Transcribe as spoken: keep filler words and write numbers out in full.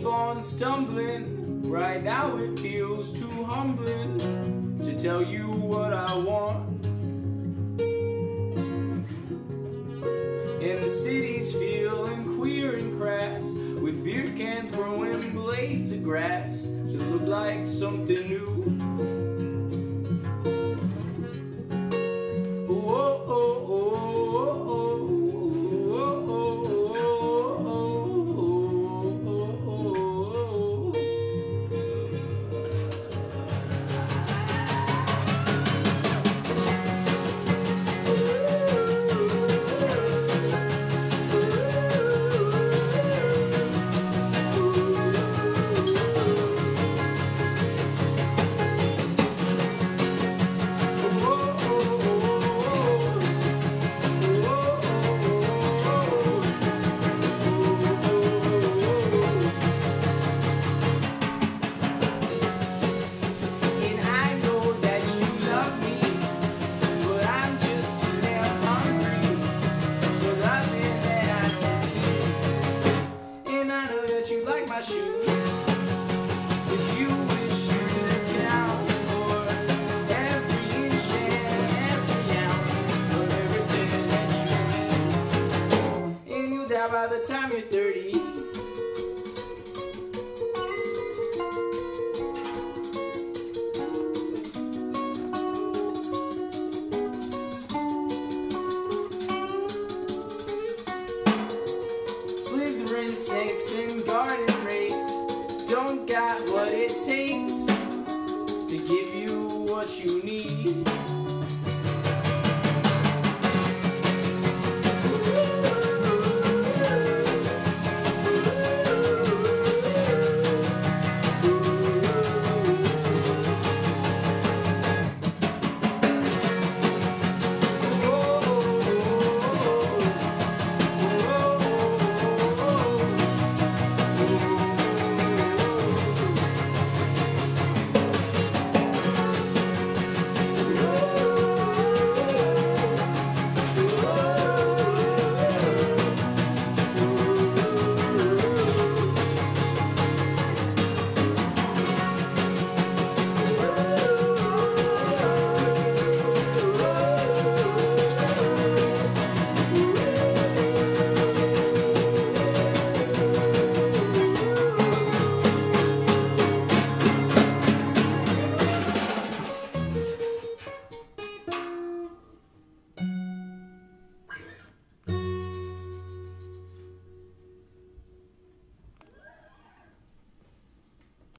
keep on stumbling. Right now it feels too humbling to tell you what I want. And the city's feeling queer and crass, with beer cans growing blades of grass to look like something new. By the time you're thirty, slithering snakes and garden rakes don't got what it takes to give you what you need.